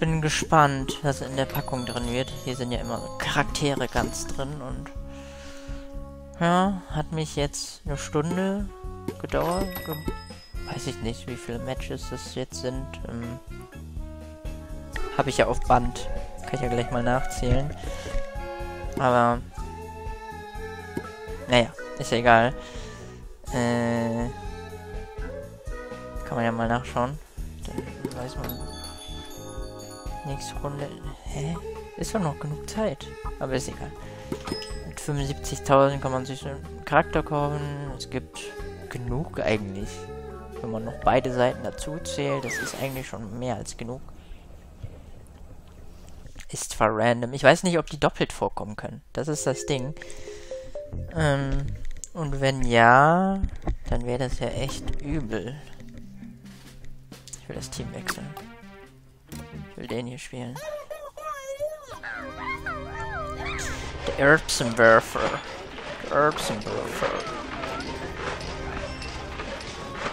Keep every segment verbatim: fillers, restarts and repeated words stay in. bin gespannt, was in der Packung drin wird. Hier sind ja immer so Charaktere ganz drin und ja, hat mich jetzt eine Stunde gedauert. Weiß ich nicht, wie viele Matches das jetzt sind. Ähm, Habe ich ja auf Band. Kann ich ja gleich mal nachzählen. Aber naja, ist ja egal. Äh, kann man ja mal nachschauen. Dann weiß man. Nächste Runde. Hä? Ist doch noch genug Zeit. Aber ist egal. Mit fünfundsiebzigtausend kann man sich einen Charakter kaufen. Es gibt genug eigentlich. Wenn man noch beide Seiten dazu zählt, das ist eigentlich schon mehr als genug. Ist zwar random. Ich weiß nicht, ob die doppelt vorkommen können. Das ist das Ding. Ähm, und wenn ja, dann wäre das ja echt übel. Ich will das Team wechseln. Ich will den hier spielen. Der Erbsenwerfer. Der Erbsenwerfer.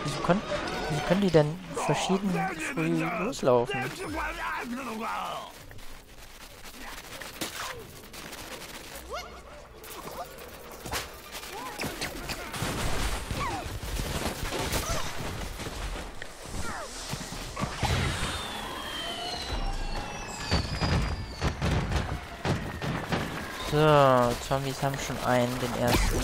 Wieso können, wieso können die denn verschieden früh loslaufen? So, Zombies haben schon einen, den ersten.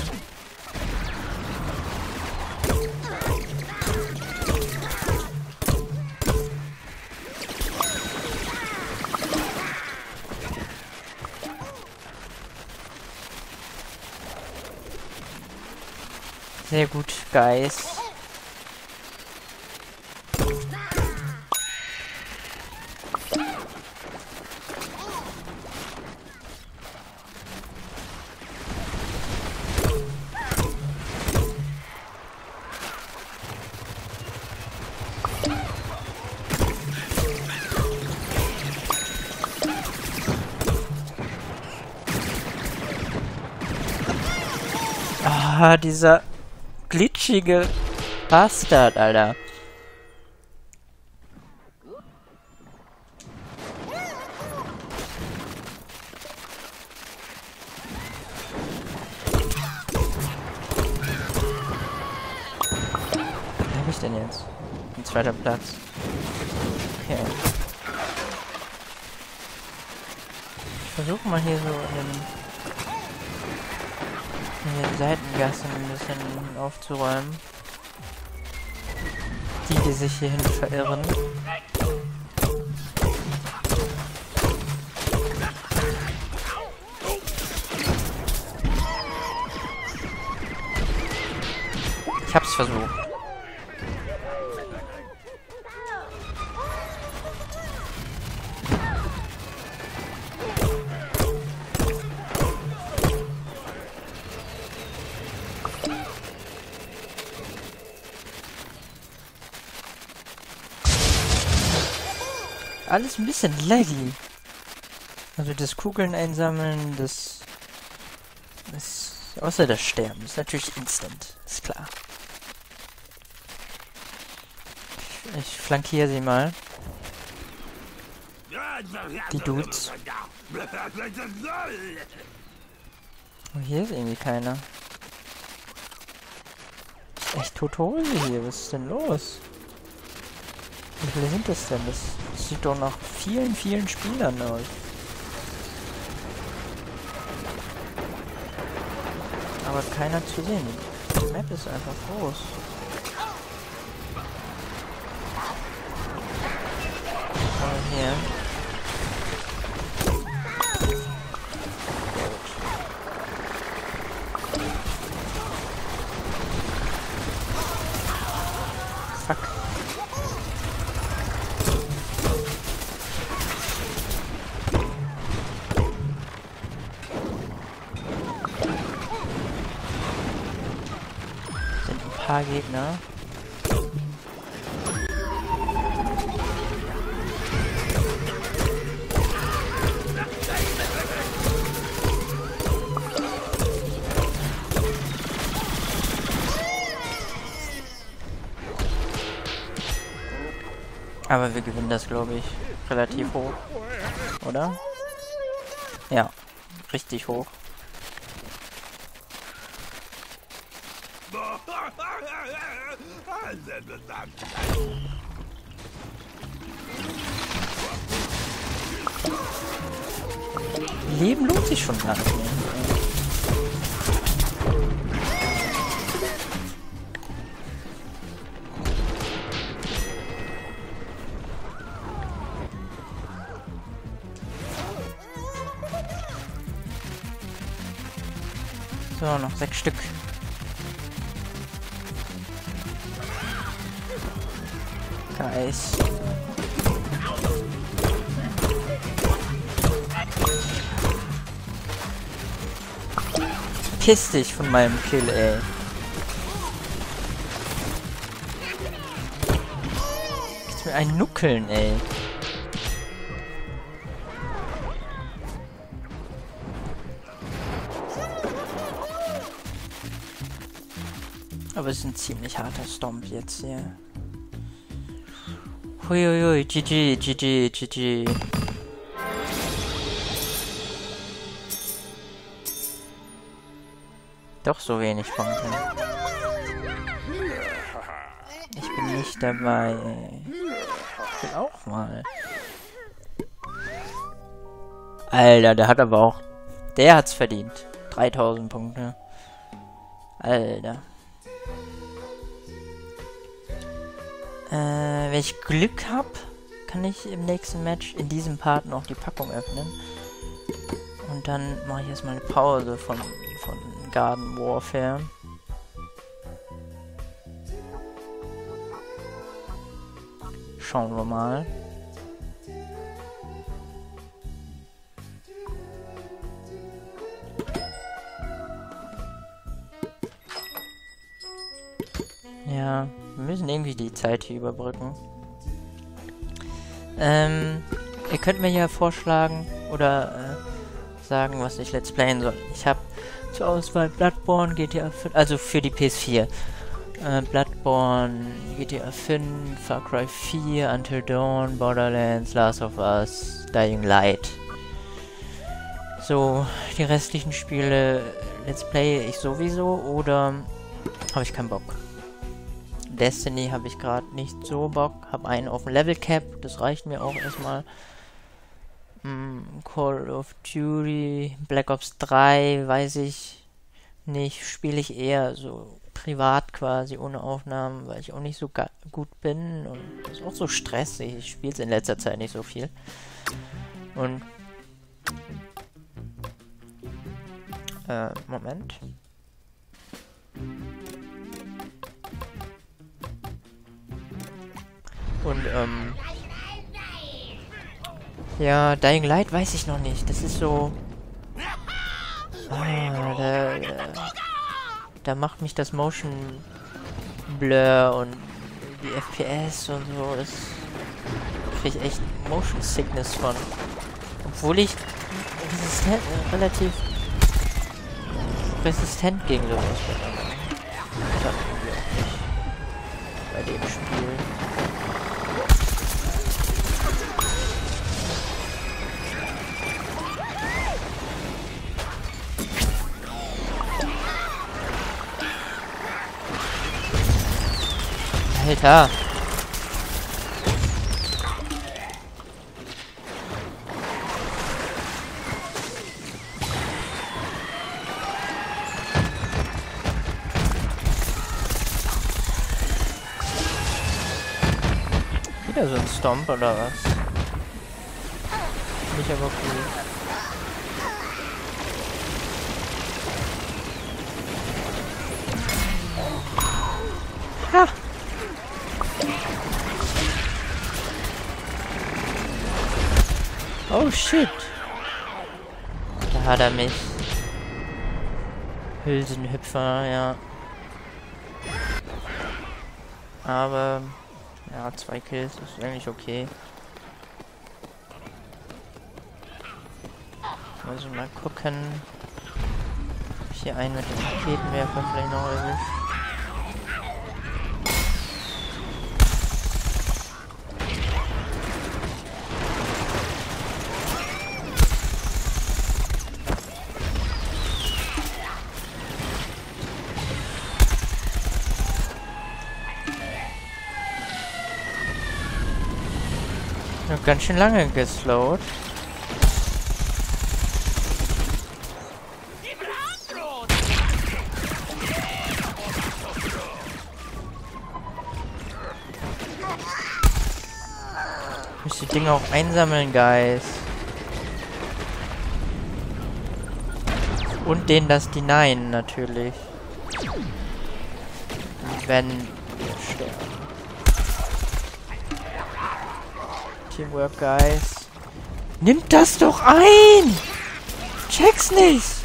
Sehr gut, Guys. Ah, dieser glitschige Bastard, Alter. Wo hab ich denn jetzt? Ein zweiter Platz. Okay. Ich versuche mal hier so einen in den Seitengassen ein bisschen aufzuräumen. Die, die sich hierhin verirren. Ich hab's versucht. Alles ein bisschen laggy. Also das Kugeln einsammeln, das, das... Außer das Sterben, ist natürlich instant. Ist klar. Ich, ich flankiere sie mal. Die Dudes. Oh, hier ist irgendwie keiner. Ist echt total hier, was ist denn los? Wie viele sind das denn? Das sieht doch nach vielen, vielen Spielern aus. Aber keiner zu sehen. Die Map ist einfach groß. Oh, hier. Gegner. Aber wir gewinnen das, glaube ich, relativ hoch. Oder? Ja, richtig hoch. Leben lohnt sich schon gar nicht. So, noch sechs Stück. Nice. Piss dich von meinem Kill, ey. Gibt's mir einen Nuckeln, ey. Aber es ist ein ziemlich harter Stomp jetzt hier. Huiuiui, G G, G G, G G. Doch so wenig Punkte. Ich bin nicht dabei. Ich will auch mal. Alter, der hat aber auch... Der hat's verdient. dreitausend Punkte. Alter. Äh, wenn ich Glück habe, kann ich im nächsten Match in diesem Part noch die Packung öffnen. Und dann mache ich erstmal eine Pause von, von Garden Warfare. Schauen wir mal. Ja. Wir müssen irgendwie die Zeit hier überbrücken. Ähm, ihr könnt mir hier vorschlagen oder äh, sagen, was ich Let's Playen soll. Ich habe zur Auswahl Bloodborne, G T A fünf, also für die P S vier. Äh, Bloodborne, G T A fünf, Far Cry vier, Until Dawn, Borderlands, Last of Us, Dying Light. So, die restlichen Spiele Let's Play ich sowieso oder habe ich keinen Bock. Destiny habe ich gerade nicht so Bock. Habe einen auf dem Level Cap. Das reicht mir auch erstmal. Mm, Call of Duty. Black Ops drei. Weiß ich nicht. Spiele ich eher so privat quasi. Ohne Aufnahmen. Weil ich auch nicht so gut bin. Und das ist auch so stressig. Ich spiele es in letzter Zeit nicht so viel. Und... Äh, Moment. Und, ähm... ja, Dying Light weiß ich noch nicht. Das ist so... Ah, da, äh, da macht mich das Motion Blur und die F P S und so. Das krieg ich echt Motion Sickness von. Obwohl ich resistent, äh, relativ resistent gegen sowas bin. Das hatten wir auch nicht bei dem Spiel. Alter. Wieder so ein Stomp oder was? Finde ich aber cool. Oh shit! Da hat er mich. Hülsenhüpfer, ja. Aber... ja, zwei Kills ist eigentlich okay. Also mal gucken. Ob ich hier einen mit dem Raketenwerfer vielleicht noch erwischt. Nur ganz schön lange geslowt. Ich muss die Dinge auch einsammeln, Guys. Und denen das die Nein natürlich. Wenn wir sterben. Teamwork, Guys. Nimmt das doch ein! Check's nicht!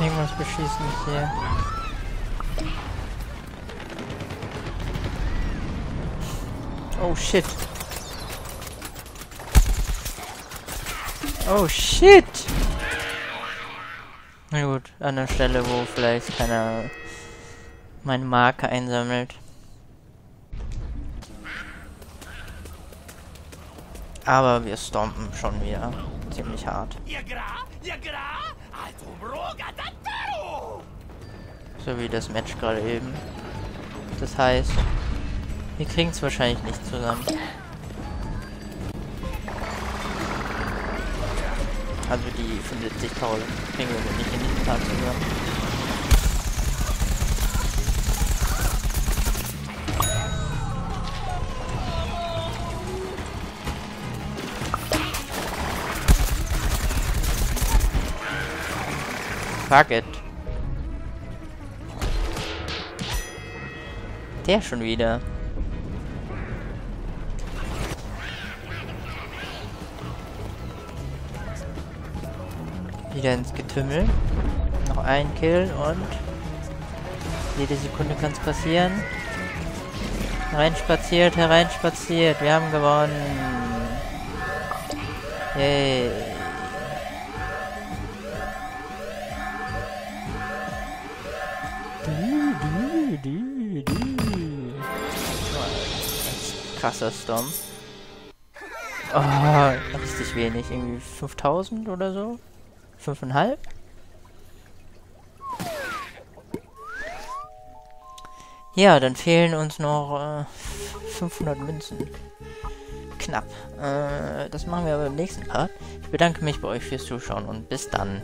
Irgendwas beschießen hier. Oh shit. Oh shit. Na gut, an der Stelle, wo vielleicht keiner meine Marke einsammelt. Aber wir stompen schon wieder ziemlich hart. So wie das Match gerade eben. Das heißt, wir kriegen es wahrscheinlich nicht zusammen. Also die fünfundsiebzigtausend kriegen wir nicht in diesem Tag zusammen. Fuck it. Der schon wieder. Wieder ins Getümmel. Noch ein Kill und jede Sekunde kann es passieren. Hereinspaziert, hereinspaziert. Wir haben gewonnen. Yay. Krasser Sturm. Oh, richtig wenig. Irgendwie fünftausend oder so. fünfeinhalb. Ja, dann fehlen uns noch äh, fünfhundert Münzen. Knapp. Äh, das machen wir aber im nächsten Part. Ich bedanke mich bei euch fürs Zuschauen und bis dann.